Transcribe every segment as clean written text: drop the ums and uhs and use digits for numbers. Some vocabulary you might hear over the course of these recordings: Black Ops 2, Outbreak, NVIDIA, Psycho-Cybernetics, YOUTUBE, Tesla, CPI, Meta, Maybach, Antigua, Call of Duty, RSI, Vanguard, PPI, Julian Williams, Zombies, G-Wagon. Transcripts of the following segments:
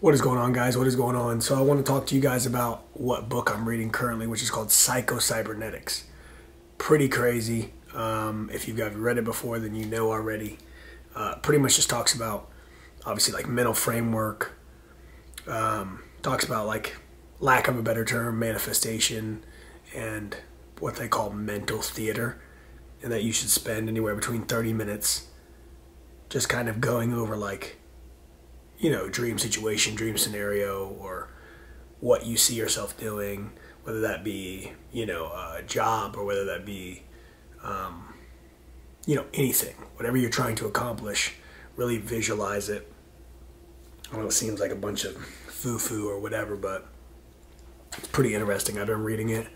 What is going on, guys? What is going on? So I want to talk to you guys about what book I'm reading currently, which is called Psycho-Cybernetics. Pretty crazy. If you've ever read it before, then you know already. Pretty much just talks about, obviously, like mental framework. Talks about, like, lack of a better term, manifestation, and what they call mental theater, and that you should spend anywhere between 30 minutes just kind of going over, like, you know, dream situation, dream scenario, or what you see yourself doing, whether that be, you know, a job, or whether that be, you know, anything, whatever you're trying to accomplish, really visualize it. I know it seems like a bunch of foo-foo or whatever, but it's pretty interesting. I've been reading it.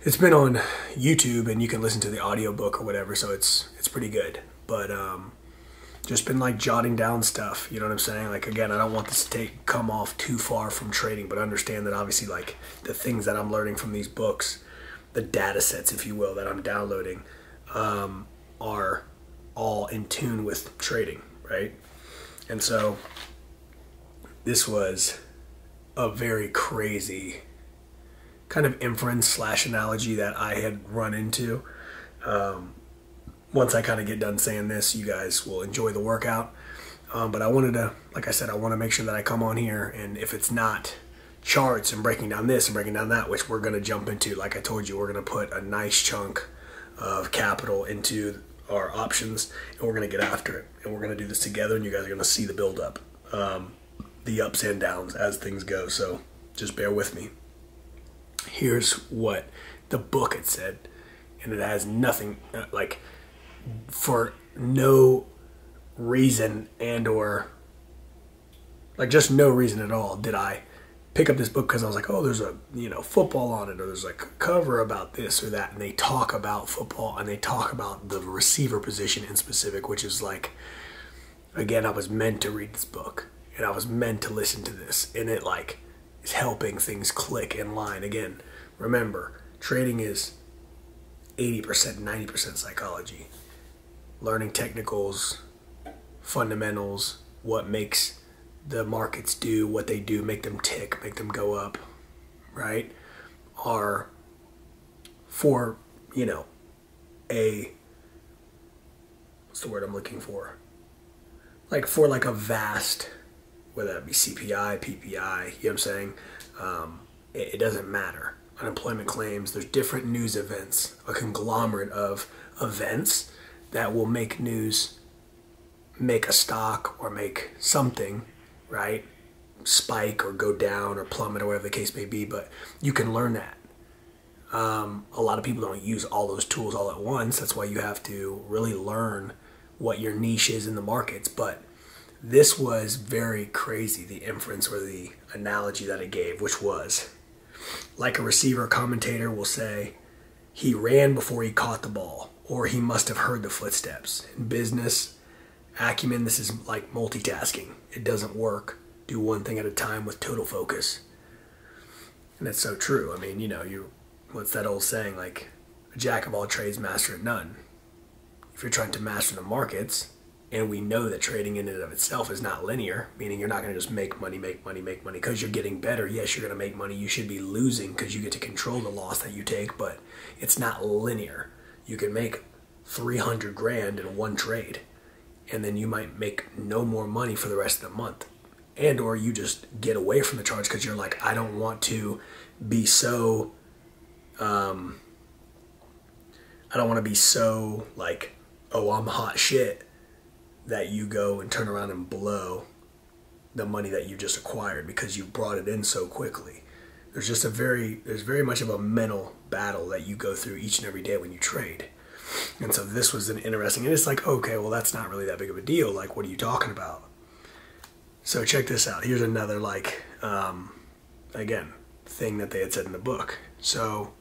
It's been on YouTube, and you can listen to the audiobook or whatever, so it's pretty good. But just been, like, jotting down stuff, you know what I'm saying? Like, again, I don't want this to come off too far from trading, but understand that obviously, like, the things that I'm learning from these books, the data sets, if you will, that I'm downloading are all in tune with trading, right? And so this was a very crazy kind of inference / analogy that I had run into. Once I kind of get done saying this, you guys will enjoy the workout. But I wanted to, like I said, I want to make sure that I come on here, and if it's not charts and breaking down this and breaking down that, which we're going to jump into, like I told you, we're going to put a nice chunk of capital into our options, and we're going to get after it, and we're going to do this together, and you guys are going to see the buildup, the ups and downs as things go. So just bear with me. Here's what the book had said, and it has nothing, like, for no reason, and or like just no reason at all, did I pick up this book because I was like, oh, there's a, you know, football on it, or there's like a cover about this or that, and they talk about football and they talk about the receiver position in specific, which is, like, again, I was meant to read this book and I was meant to listen to this, and it, like, is helping things click in line. Again, remember, trading is 80%, 90% psychology. Learning technicals, fundamentals, what makes the markets do what they do, make them tick, make them go up, right? Are for, you know, a, what's the word I'm looking for? Like, for, like, a vast, whether that be CPI, PPI, you know what I'm saying? It doesn't matter. Unemployment claims, there's different news events, a conglomerate of events that will make news, make a stock or make something, right, spike or go down or plummet or whatever the case may be, but you can learn that. A lot of people don't use all those tools all at once. That's why you have to really learn what your niche is in the markets. But this was very crazy, the inference or the analogy that it gave, which was, like, a receiver commentator will say, he ran before he caught the ball, or he must have heard the footsteps. In business acumen, this is like multitasking. It doesn't work. Do one thing at a time with total focus. And that's so true. I mean, you know, what's that old saying? Like, a jack of all trades, master at none. If you're trying to master the markets, and we know that trading in and of itself is not linear, meaning you're not going to just make money because you're getting better. Yes, you're going to make money. You should be losing because you get to control the loss that you take, but it's not linear. You can make 300 grand in one trade, and then you might make no more money for the rest of the month, and or you just get away from the charts because you're like, I don't want to be so, I don't want to be so, like, oh, I'm hot shit, that you go and turn around and blow the money that you just acquired because you brought it in so quickly. There's just there's very much of a mental battle that you go through each and every day when you trade. And so this was an interesting, and it's like, okay, well, that's not really that big of a deal. Like, what are you talking about? So check this out. Here's another, like, again, thing that they had said in the book. So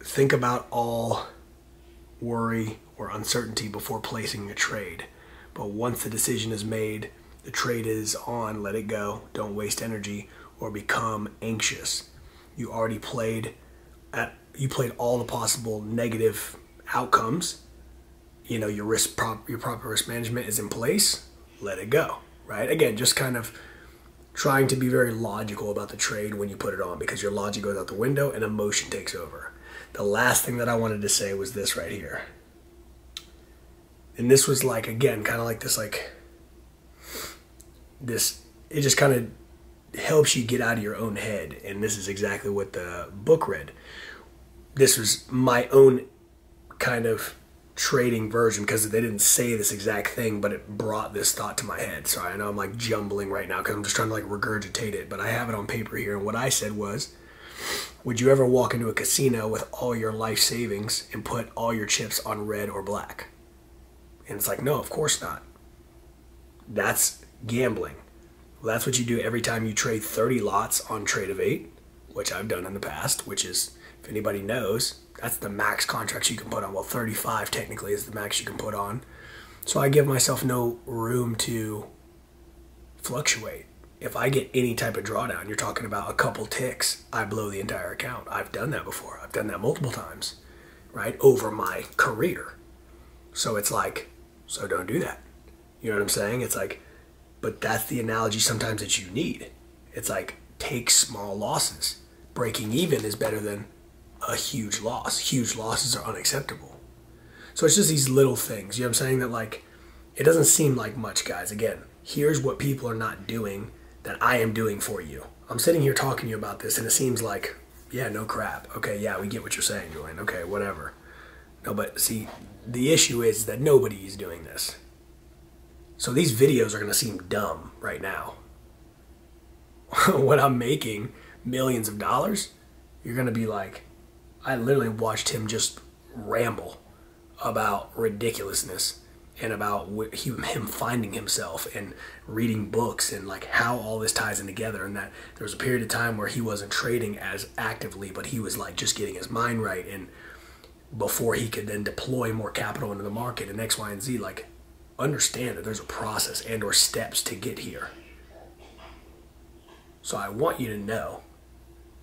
think about all worry or uncertainty before placing a trade, but once the decision is made, the trade is on, let it go. Don't waste energy or become anxious. You already played all the possible negative outcomes. You know, your proper risk management is in place. Let it go. right? Again, just kind of trying to be very logical about the trade when you put it on, because your logic goes out the window and emotion takes over. The last thing that I wanted to say was this right here. And this was like, again, kind of like this, it just kind of helps you get out of your own head. And this is exactly what the book read. This was my own kind of trading version, because they didn't say this exact thing, but it brought this thought to my head. So I know I'm like jumbling right now because I'm just trying to like regurgitate it, but I have it on paper here. And what I said was, would you ever walk into a casino with all your life savings and put all your chips on red or black? And it's like, no, of course not. That's gambling. Well, that's what you do every time you trade 30 lots on Trade of 8, which I've done in the past, which is, if anybody knows, that's the max contracts you can put on. Well, 35 technically is the max you can put on. So I give myself no room to fluctuate. If I get any type of drawdown, you're talking about a couple ticks, I blow the entire account. I've done that before. I've done that multiple times, right, over my career. So it's like, so don't do that. You know what I'm saying? It's like, but that's the analogy sometimes that you need. It's like, take small losses. Breaking even is better than a huge loss. Huge losses are unacceptable. So it's just these little things, you know what I'm saying? That like, it doesn't seem like much, guys. Again, here's what people are not doing that I am doing for you. I'm sitting here talking to you about this and it seems like, yeah, no crap. Okay, yeah, we get what you're saying, Julian. Okay, whatever. No, but see, the issue is that nobody is doing this. So these videos are going to seem dumb right now. When I'm making millions of dollars, you're going to be like, I literally watched him just ramble about ridiculousness and about him finding himself and reading books and like how all this ties in together, and that there was a period of time where he wasn't trading as actively, but he was like just getting his mind right and before he could then deploy more capital into the market and X, Y, and Z. Like, understand that there's a process and or steps to get here. So I want you to know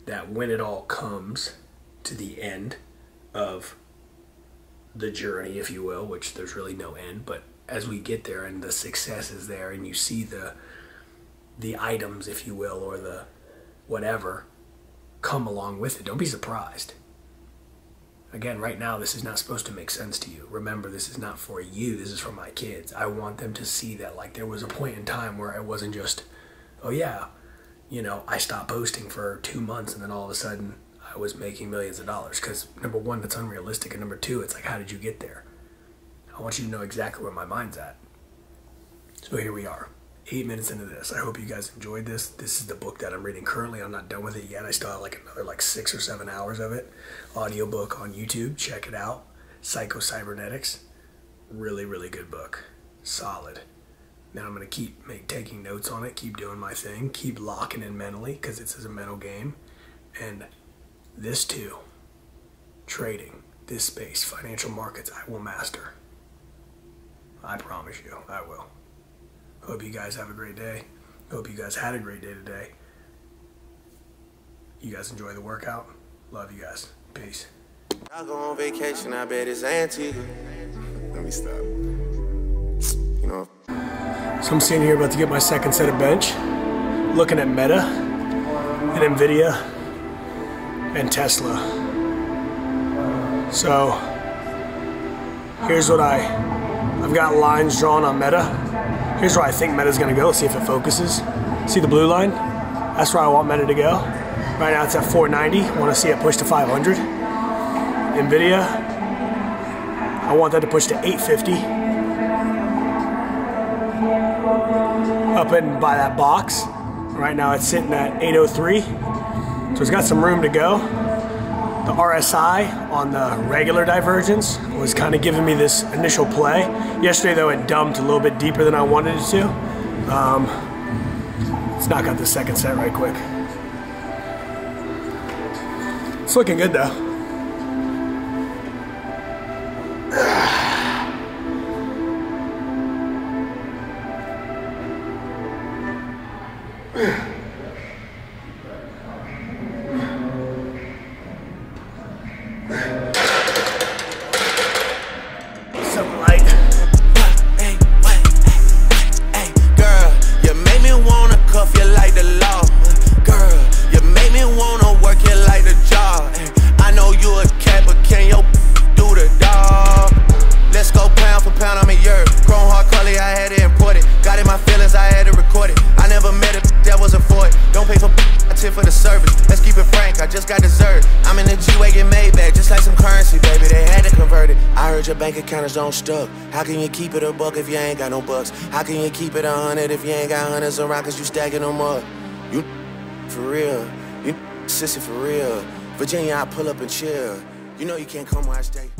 that when it all comes to the end of the journey, if you will, which there's really no end, but as we get there and the success is there and you see the items, if you will, or the whatever come along with it, don't be surprised. Again, right now, this is not supposed to make sense to you. Remember, this is not for you. This is for my kids. I want them to see that, like, there was a point in time where I wasn't just, oh, yeah, you know, I stopped posting for 2 months, and then all of a sudden I was making millions of dollars. Because, number one, that's unrealistic, and number two, it's like, how did you get there? I want you to know exactly where my mind's at. So here we are, 8 minutes into this. I hope you guys enjoyed this. This is the book that I'm reading currently. I'm not done with it yet. I still have like another like 6 or 7 hours of it. Audiobook on YouTube. Check it out. Psycho-Cybernetics. Really, really good book. Solid. Now I'm going to keep taking notes on it. Keep doing my thing. Keep locking in mentally, because it's a mental game. And this too. Trading. This space. Financial markets. I will master. I promise you. I will. Hope you guys have a great day. Hope you guys had a great day today. You guys enjoy the workout. Love you guys. Peace. I'll go on vacation. I bet it's Antigua. Let me stop. You know. So I'm sitting here about to get my second set of bench. Looking at Meta and NVIDIA and Tesla. So here's what I've got lines drawn on Meta. Here's where I think Meta's gonna go. Let's see if it focuses. See the blue line? That's where I want Meta to go. Right now it's at 490. Wanna see it push to 500. NVIDIA, I want that to push to 850. Up and by that box. Right now it's sitting at 803. So it's got some room to go. The RSI on the regular divergence was kind of giving me this initial play. Yesterday though, it dumped a little bit deeper than I wanted it to. Let's knock out the second set right quick. It's looking good though. Something like, hey, girl, off you like the law. Girl, you make me wanna work you like a job. I know you a cat, but can your do the dog? Let's go pound for pound, I'm in Europe. Chrome hard color, I had to import it. Got in my feelings, I had to record it. I never met a that wasn't for it. Don't pay for I tip for the service. Let's keep it frank, I just got dessert. I'm in the G-Wagon Maybach, just like some currency, baby. They had to convert it. I heard your bank account is on stuck. How can you keep it a buck if you ain't got no bucks? How can you keep it 100 if you ain't got hundreds around, cause you stacking them up? You for real. You sissy for real. Virginia, I pull up and chill. You know you can't come where I stay.